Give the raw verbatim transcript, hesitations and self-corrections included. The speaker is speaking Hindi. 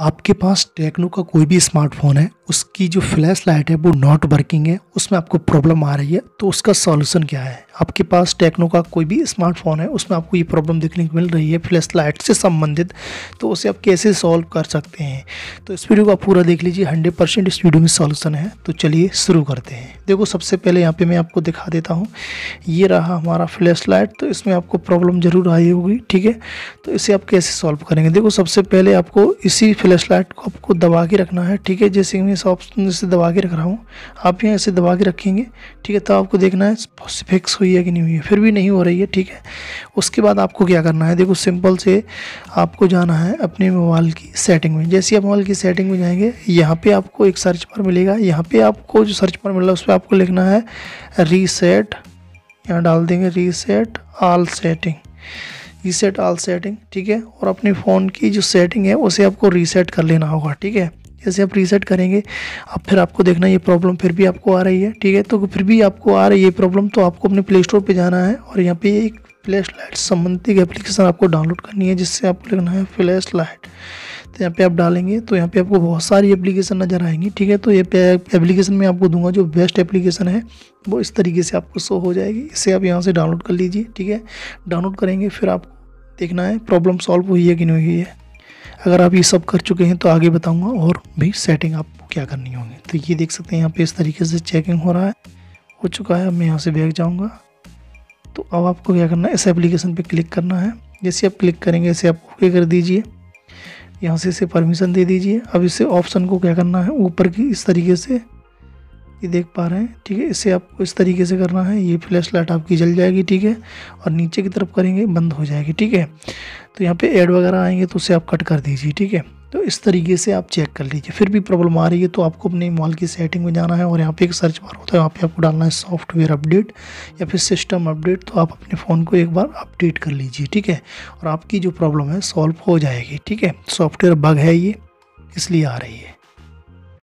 आपके पास टेक्नो का कोई भी स्मार्टफोन है, उसकी जो फ्लैश लाइट है वो नॉट वर्किंग है, उसमें आपको प्रॉब्लम आ रही है, तो उसका सॉल्यूशन क्या है। आपके पास टेक्नो का कोई भी स्मार्टफोन है, उसमें आपको ये प्रॉब्लम देखने को मिल रही है फ्लैश लाइट से संबंधित, तो उसे आप कैसे सॉल्व कर सकते हैं। तो इस वीडियो को आप पूरा देख लीजिए, हंड्रेड परसेंट इस वीडियो में सॉल्यूशन है। तो चलिए शुरू करते हैं। देखो, सबसे पहले यहाँ पर मैं आपको दिखा देता हूँ, ये रहा हमारा फ्लैश लाइट। तो इसमें आपको प्रॉब्लम ज़रूर आई होगी, ठीक है। तो इसे आप कैसे सॉल्व करेंगे। देखो, सबसे पहले आपको इसी फ्लैश लाइट को आपको दबा के रखना है, ठीक है। जैसे मैं इस ऑप्शन से दबा के रख रहा हूँ, आप यहाँ इसे दबा के रखेंगे, ठीक है। तब तो आपको देखना है फिक्स हुई है कि नहीं हुई है, फिर भी नहीं हो रही है, ठीक है। उसके बाद आपको क्या करना है, देखो सिंपल से आपको जाना है अपने मोबाइल की सेटिंग में। जैसे आप मोबाइल की सेटिंग में जाएंगे, यहाँ पर आपको एक सर्च बार मिलेगा। यहाँ पर आपको जो सर्च बार मिल रहा है उस पर आपको लिखना है रीसेट, यहाँ डाल देंगे reset all setting, reset all setting, ठीक है। और अपने फ़ोन की जो सेटिंग है उसे आपको रीसेट कर लेना होगा, ठीक है। जैसे आप रीसेट करेंगे, अब फिर आपको देखना ये प्रॉब्लम फिर भी आपको आ रही है, ठीक है। तो फिर भी आपको आ रही है प्रॉब्लम, तो आपको अपने प्ले स्टोर पर जाना है और यहाँ पे एक फ्लैश लाइट संबंधित एप्लीकेशन आपको डाउनलोड करनी है, जिससे आपको लिखना है फ्लैश लाइट। तो यहाँ पे आप डालेंगे तो यहाँ पे आपको बहुत सारी एप्लीकेशन नज़र आएंगी, ठीक है। तो ये एप्लीकेशन मैं आपको दूंगा, जो बेस्ट एप्लीकेशन है वो इस तरीके से आपको शो हो जाएगी। इसे आप यहाँ से डाउनलोड कर लीजिए, ठीक है। डाउनलोड करेंगे, फिर आपको देखना है प्रॉब्लम सॉल्व हुई है कि नहीं हुई है। अगर आप ये सब कर चुके हैं तो आगे बताऊँगा और भी सेटिंग आपको क्या करनी होगी। तो ये देख सकते हैं यहाँ पर इस तरीके से चेकिंग हो रहा है, हो चुका है। अब मैं यहाँ से बैग जाऊँगा। तो अब आपको क्या करना है, इस एप्लीकेशन पे क्लिक करना है। जैसे आप क्लिक करेंगे, इसे आप ओके कर दीजिए, यहाँ से इसे परमिशन दे दीजिए। अब इसे ऑप्शन को क्या करना है, ऊपर की इस तरीके से ये देख पा रहे हैं, ठीक है। इसे आपको इस तरीके से करना है, ये फ्लैश लाइट आपकी जल जाएगी, ठीक है। और नीचे की तरफ करेंगे बंद हो जाएगी, ठीक है। तो यहाँ पे ऐड वगैरह आएंगे तो उसे आप कट कर दीजिए, ठीक है। तो इस तरीके से आप चेक कर लीजिए। फिर भी प्रॉब्लम आ रही है तो आपको अपने मोबाइल की सेटिंग में जाना है और यहाँ पे एक सर्च बार होता है, यहाँ पे आपको डालना है सॉफ्टवेयर अपडेट या फिर सिस्टम अपडेट। तो आप अपने फ़ोन को एक बार अपडेट कर लीजिए, ठीक है। और आपकी जो प्रॉब्लम है सॉल्व हो जाएगी, ठीक है। सॉफ्टवेयर बग है ये, इसलिए आ रही है।